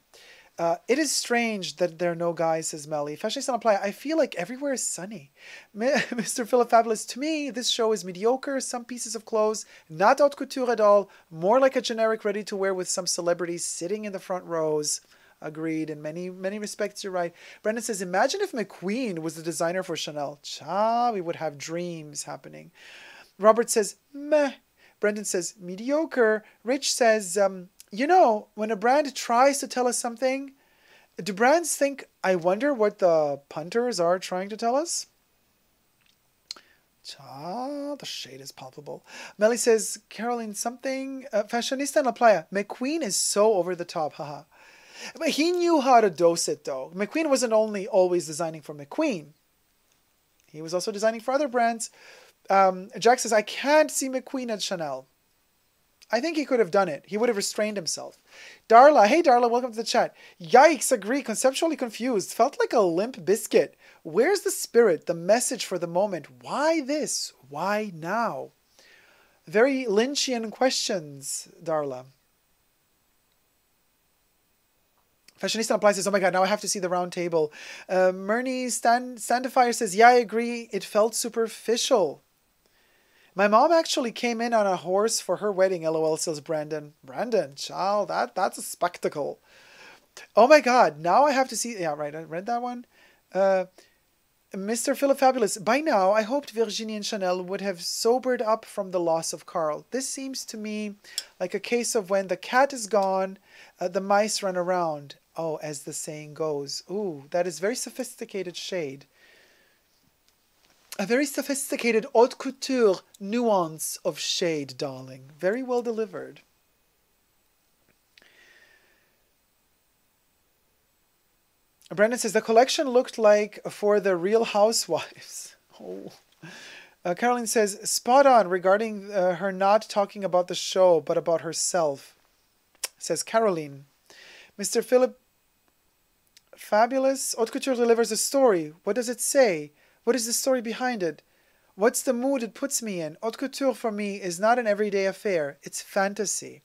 Uh, it is strange that there are no guys, says Melly. Fashionista apply. I feel like everywhere is sunny. Mister Philip Fabulous, to me, this show is mediocre. Some pieces of clothes, not haute couture at all. More like a generic ready-to-wear with some celebrities sitting in the front rows. Agreed. In many, many respects, you're right. Brendan says, imagine if McQueen was the designer for Chanel. Cha, we would have dreams happening. Robert says, meh. Brendan says, mediocre. Rich says, um... you know, when a brand tries to tell us something, do brands think, I wonder what the punters are trying to tell us? Ah, the shade is palpable. Melly says, Caroline something. Uh, Fashionista en la playa. McQueen is so over the top. Haha. But he knew how to dose it, though. McQueen wasn't only always designing for McQueen. He was also designing for other brands. Um, Jack says, I can't see McQueen at Chanel. I think he could have done it. He would have restrained himself. Darla, hey Darla, welcome to the chat. Yikes, agree, conceptually confused. Felt like a limp biscuit. Where's the spirit, the message for the moment? Why this? Why now? Very Lynchian questions, Darla. Fashionista applies says, oh my God, now I have to see the round table. Uh, Murney Stand Standifier says, yeah, I agree. It felt superficial. My mom actually came in on a horse for her wedding, lol, says Brandon. Brandon, child, that, that's a spectacle. Oh my God, now I have to see... Yeah, right, I read that one. Uh, Mister Philip Fabulous, by now, I hoped Virginie and Chanel would have sobered up from the loss of Karl. This seems to me like a case of when the cat is gone, uh, the mice run around. Oh, as the saying goes. Ooh, that is very sophisticated shade. A very sophisticated haute couture nuance of shade, darling. Very well delivered. Brandon says, the collection looked like for the Real Housewives. Oh. Uh, Caroline says, spot on regarding uh, her not talking about the show, but about herself. Says Caroline. Mister Philip Fabulous, haute couture delivers a story. What does it say? What is the story behind it? What's the mood it puts me in? Haute couture for me is not an everyday affair. It's fantasy.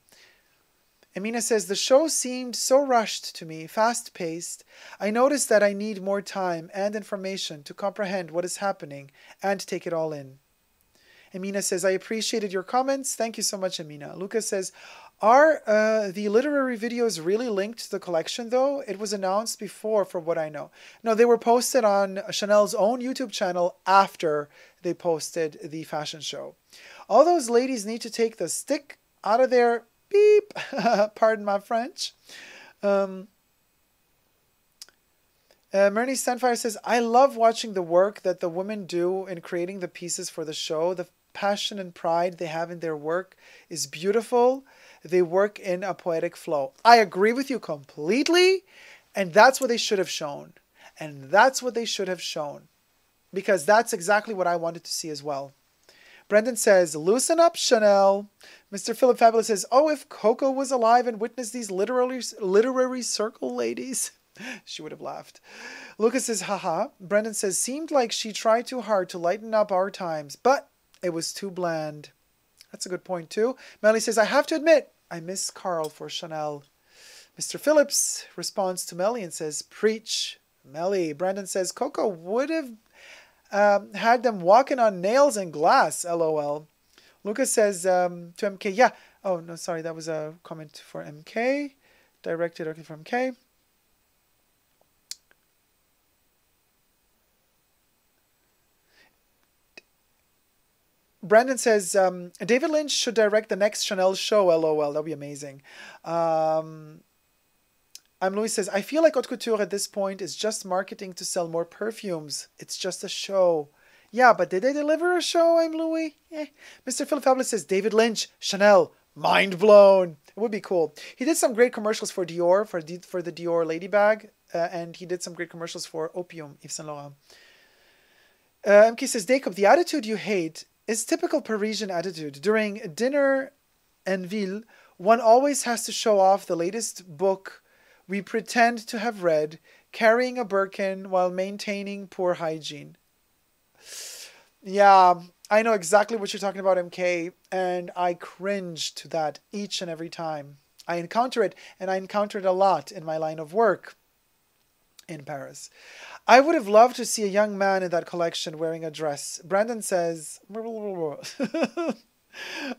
Amina says, the show seemed so rushed to me, fast-paced. I noticed that I need more time and information to comprehend what is happening and take it all in. Amina says, I appreciated your comments. Thank you so much, Amina. Lucas says, are uh, the literary videos really linked to the collection, though? It was announced before, from what I know. No, they were posted on Chanel's own YouTube channel after they posted the fashion show. All those ladies need to take the stick out of their beep. Pardon my French. Um, uh, Myrnie Stanfire says, I love watching the work that the women do in creating the pieces for the show. The passion and pride they have in their work is beautiful. They work in a poetic flow. I agree with you completely. And that's what they should have shown. And that's what they should have shown. Because that's exactly what I wanted to see as well. Brendan says, loosen up, Chanel. Mister Philip Fabulous says, oh, if Coco was alive and witnessed these literary, literary circle ladies, she would have laughed. Lucas says, haha. Brendan says, seemed like she tried too hard to lighten up our times, but it was too bland. That's a good point, too. Melly says, I have to admit, I miss Karl for Chanel. Mister Phillips responds to Melly and says, preach, Melly. Brandon says, Coco would have um, had them walking on nails and glass, lol. Lucas says um, to M K, yeah. Oh, no, sorry. That was a comment for M K. Directed okay from M K. Brandon says, um, David Lynch should direct the next Chanel show, lol. That would be amazing. Um, I'm Louis says, I feel like Haute Couture at this point is just marketing to sell more perfumes. It's just a show. Yeah, but did they deliver a show, I'm Louis? Eh. Mister Phil Fabulous says, David Lynch, Chanel, mind blown. It would be cool. He did some great commercials for Dior, for, D for the Dior Lady Bag, uh, and he did some great commercials for Opium, Yves Saint Laurent. Uh, M K says, Jacob, the attitude you hate is typical Parisian attitude. During dinner en ville, one always has to show off the latest book we pretend to have read, carrying a Birkin while maintaining poor hygiene. Yeah, I know exactly what you're talking about, M K, and I cringe to that each and every time I encounter it, and I encounter it a lot in my line of work in Paris. I would have loved to see a young man in that collection wearing a dress. Brandon says,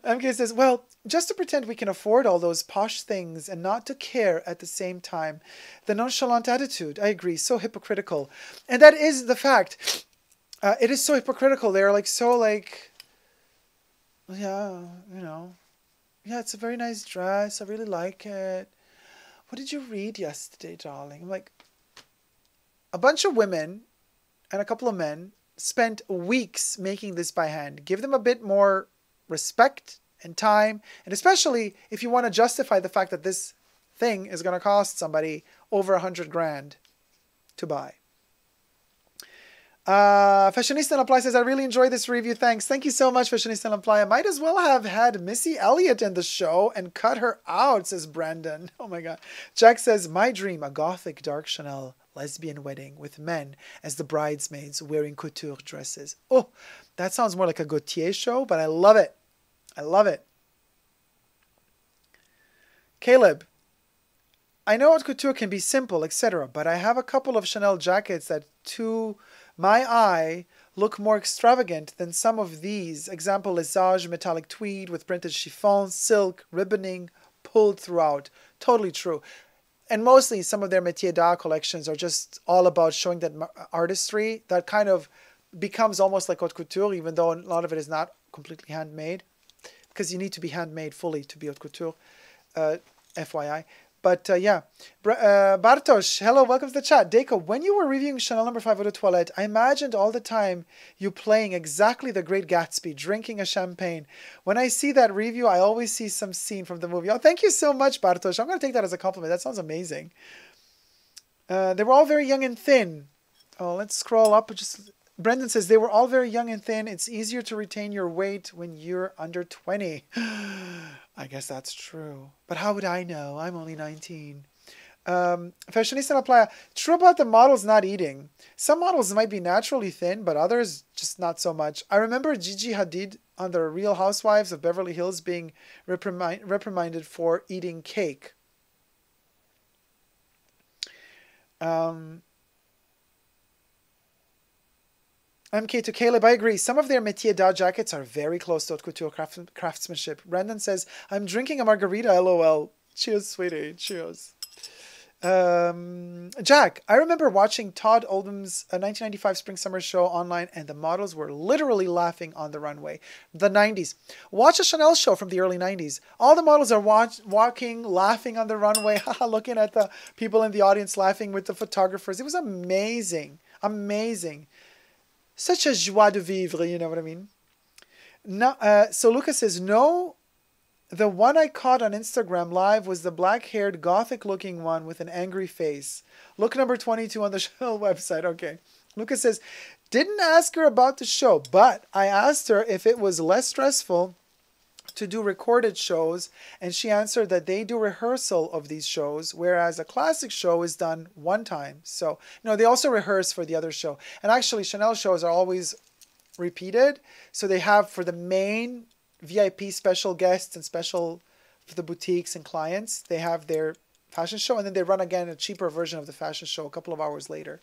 M K says, well, just to pretend we can afford all those posh things and not to care at the same time. The nonchalant attitude, I agree, so hypocritical. And that is the fact. Uh, it is so hypocritical. They are like, so like, yeah, you know, yeah, it's a very nice dress. I really like it. What did you read yesterday, darling? I'm like, a bunch of women and a couple of men spent weeks making this by hand. Give them a bit more respect and time. And especially if you want to justify the fact that this thing is going to cost somebody over a hundred grand to buy. Uh, Fashionista Laplaya says, I really enjoyed this review. Thanks. Thank you so much, Fashionista Laplaya. Might as well have had Missy Elliott in the show and cut her out, says Brandon. Oh my God. Jack says, my dream, a gothic dark Chanel lesbian wedding with men as the bridesmaids wearing couture dresses. Oh, that sounds more like a Gaultier show, but I love it. I love it. Caleb, I know Haute Couture can be simple, et cetera, but I have a couple of Chanel jackets that too... my eye look more extravagant than some of these. Example, Lesage, metallic tweed with printed chiffon, silk, ribboning, pulled throughout. Totally true. And mostly some of their Metier d'art collections are just all about showing that artistry that kind of becomes almost like haute couture, even though a lot of it is not completely handmade, because you need to be handmade fully to be haute couture, uh, F Y I. But uh, yeah, uh, Bartosz, hello, welcome to the chat. Deco, when you were reviewing Chanel number five Eau de Toilette, I imagined all the time you playing exactly the Great Gatsby, drinking a champagne. When I see that review, I always see some scene from the movie. Oh, thank you so much, Bartosz. I'm going to take that as a compliment. That sounds amazing. Uh, they were all very young and thin. Oh, let's scroll up. Just Brendan says, they were all very young and thin. It's easier to retain your weight when you're under twenty. I guess that's true. But how would I know? I'm only nineteen. Um, Fashionista Laplaya, true about the models not eating. Some models might be naturally thin, but others just not so much. I remember Gigi Hadid on the Real Housewives of Beverly Hills being reprimand reprimanded for eating cake. Um... M K to Caleb, I agree. Some of their Metier d'art jackets are very close to haute couture craft craftsmanship. Brandon says, I'm drinking a margarita, lol. Cheers, sweetie. Cheers. Um, Jack, I remember watching Todd Oldham's nineteen ninety-five Spring Summer show online, and the models were literally laughing on the runway. The nineties. Watch a Chanel show from the early nineties. All the models are watch walking, laughing on the runway, looking at the people in the audience, laughing with the photographers. It was amazing. Amazing. Such a joie de vivre, you know what I mean? No, uh, so Lucas says, no, the one I caught on Instagram live was the black-haired, gothic-looking one with an angry face. Look number twenty-two on the Chanel website. Okay. Lucas says, didn't ask her about the show, but I asked her if it was less stressful to do recorded shows, and she answered that they do rehearsal of these shows, whereas a classic show is done one time. So, no, they also rehearse for the other show. And actually, Chanel shows are always repeated. So they have for the main V I P special guests and special for the boutiques and clients. They have their fashion show, and then they run again a cheaper version of the fashion show a couple of hours later.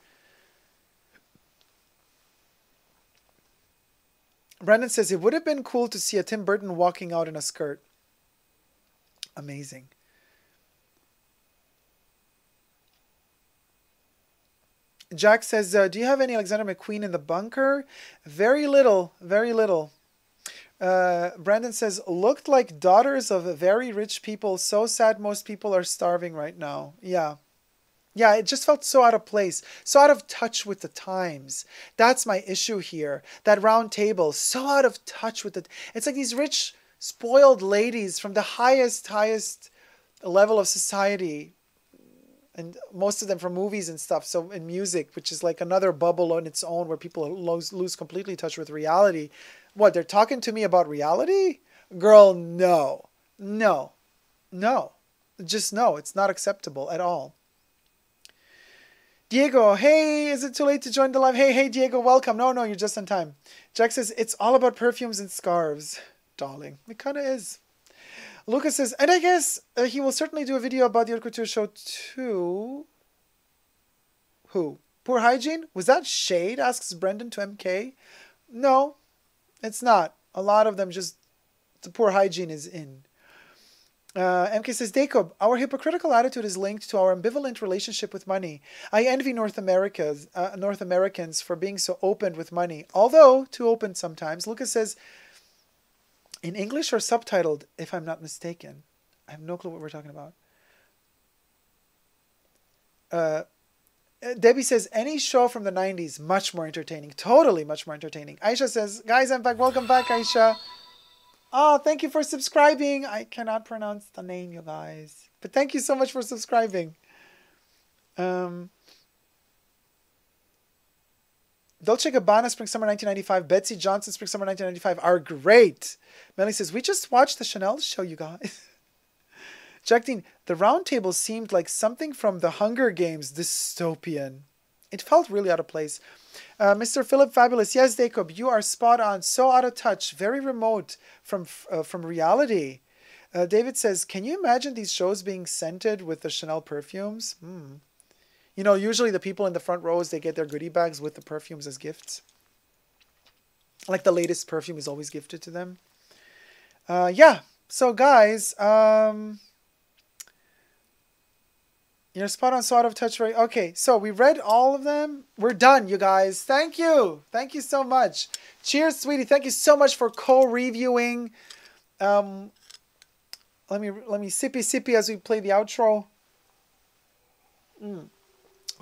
Brandon says, it would have been cool to see a Tim Burton walking out in a skirt. Amazing. Jack says, uh, do you have any Alexander McQueen in the bunker? Very little, very little. Uh, Brandon says, looked like daughters of very rich people. So sad most people are starving right now. Yeah. Yeah, it just felt so out of place, so out of touch with the times. That's my issue here. That round table, so out of touch with it. It's like these rich, spoiled ladies from the highest, highest level of society, and most of them from movies and stuff, so in music, which is like another bubble on its own where people lose, lose completely touch with reality. What, they're talking to me about reality? Girl, no. No. No. Just no. It's not acceptable at all. Diego, hey, is it too late to join the live? Hey, hey, Diego, welcome. No, no, you're just on time. Jack says, it's all about perfumes and scarves. Darling, it kind of is. Lucas says, and I guess uh, he will certainly do a video about the Haute Couture show too. Who? Poor hygiene? Was that shade? Asks Brendan to M K. No, it's not. A lot of them just, the poor hygiene is in. Uh, M K says, Dacob, our hypocritical attitude is linked to our ambivalent relationship with money. I envy North America's, uh, North Americans for being so open with money, although too open sometimes. Lucas says, in English or subtitled, if I'm not mistaken. I have no clue what we're talking about. Uh, Debbie says, any show from the nineties, much more entertaining. Totally much more entertaining. Aisha says, guys, I'm back. Welcome back, Aisha. Oh, thank you for subscribing. I cannot pronounce the name, you guys. But thank you so much for subscribing. Um, Dolce and Gabbana Spring Summer nineteen ninety-five. Betsy Johnson Spring Summer nineteen ninety-five are great. Melanie says, we just watched the Chanel show, you guys. Jack Dean, the round table seemed like something from the Hunger Games dystopian. It felt really out of place. Uh, Mister Philip Fabulous, yes, Jacob, you are spot on. So out of touch, very remote from uh, from reality. Uh, David says, can you imagine these shows being scented with the Chanel perfumes? Mm. You know, usually the people in the front rows, they get their goodie bags with the perfumes as gifts. Like the latest perfume is always gifted to them. Uh, yeah, so guys, um, you're spot on, so out of touch, right? Okay, so we read all of them. We're done, you guys. Thank you. Thank you so much. Cheers, sweetie. Thank you so much for co-reviewing. Um, let me let me sippy sippy as we play the outro. Mm.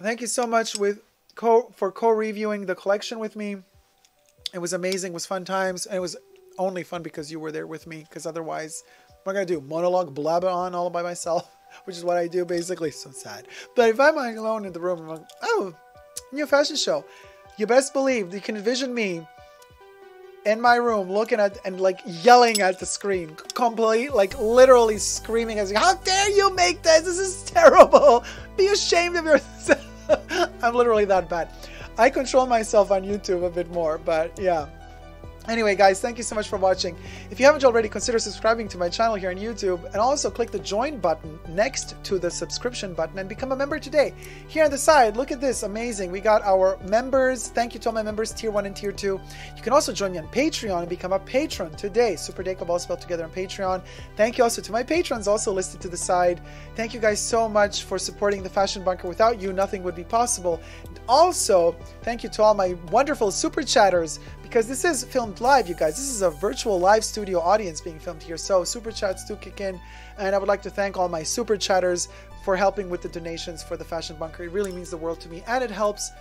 Thank you so much with co for co-reviewing the collection with me. It was amazing. It was fun times. And it was only fun because you were there with me. Because otherwise, what am I going to do? Monologue, blabber on all by myself? Which is what I do, basically. So sad. But if I'm alone in the room, I'm like, oh, new fashion show. You best believe you can envision me in my room looking at and like yelling at the screen. Complete, like literally screaming. As like, how dare you make this? This is terrible. Be ashamed of yourself. I'm literally that bad. I control myself on YouTube a bit more, but yeah. Anyway, guys, thank you so much for watching. If you haven't already, consider subscribing to my channel here on YouTube, and also click the join button next to the subscription button and become a member today. Here on the side, look at this, amazing. We got our members. Thank you to all my members, tier one and tier two. You can also join me on Patreon and become a patron today. Super Dacob, all spelled together on Patreon. Thank you also to my patrons, also listed to the side. Thank you guys so much for supporting the Fashion Bunker. Without you, nothing would be possible. And also, thank you to all my wonderful super chatters, because this is filmed live, you guys. This is a virtual live studio audience being filmed here. So super chats do kick in. And I would like to thank all my super chatters for helping with the donations for the Fashion Bunker. It really means the world to me. And it helps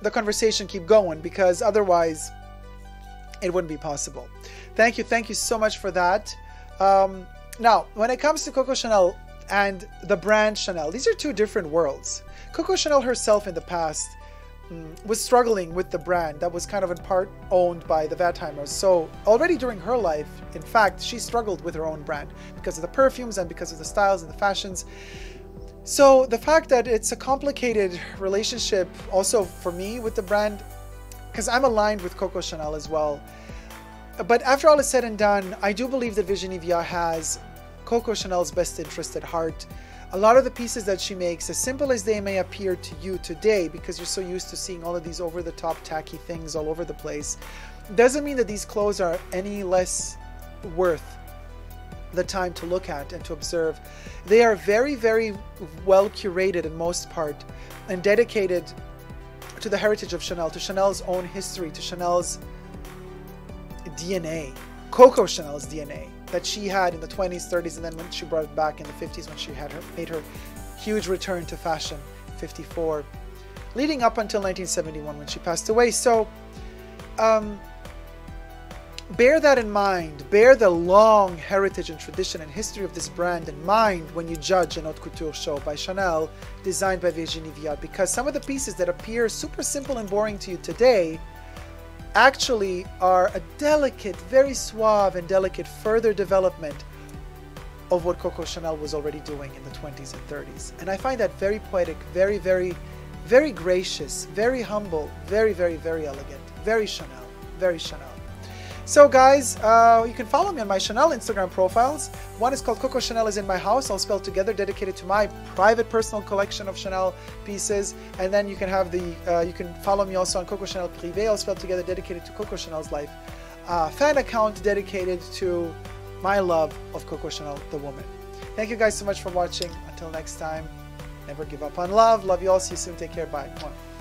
the conversation keep going, because otherwise it wouldn't be possible. Thank you. Thank you so much for that. Um, now, when it comes to Coco Chanel and the brand Chanel, these are two different worlds. Coco Chanel herself in the past was struggling with the brand that was kind of in part owned by the Wertheimers. So already during her life, in fact, she struggled with her own brand because of the perfumes and because of the styles and the fashions. So the fact that it's a complicated relationship also for me with the brand, because I'm aligned with Coco Chanel as well. But after all is said and done, I do believe that Virginie Viard has Coco Chanel's best interest at heart. A lot of the pieces that she makes, as simple as they may appear to you today, because you're so used to seeing all of these over-the-top tacky things all over the place, doesn't mean that these clothes are any less worth the time to look at and to observe. They are very, very well curated in most part and dedicated to the heritage of Chanel, to Chanel's own history, to Chanel's D N A, Coco Chanel's D N A that she had in the twenties, thirties, and then when she brought it back in the fifties when she had her, made her huge return to fashion, fifty-four, leading up until nineteen seventy-one when she passed away. So um, bear that in mind. Bear the long heritage and tradition and history of this brand in mind when you judge an haute couture show by Chanel designed by Virginie Viard, because some of the pieces that appear super simple and boring to you today actually are a delicate, very suave and delicate further development of what Coco Chanel was already doing in the twenties and thirties. And I find that very poetic, very, very, very gracious, very humble, very, very, very elegant, very Chanel, very Chanel. So guys, uh, you can follow me on my Chanel Instagram profiles. One is called Coco Chanel Is In My House, all spelled together, dedicated to my private personal collection of Chanel pieces. And then you can have the, uh, you can follow me also on Coco Chanel Privé, all spelled together, dedicated to Coco Chanel's life. Uh, fan account dedicated to my love of Coco Chanel, the woman. Thank you guys so much for watching. Until next time, never give up on love. Love you all. See you soon. Take care. Bye. Mwah.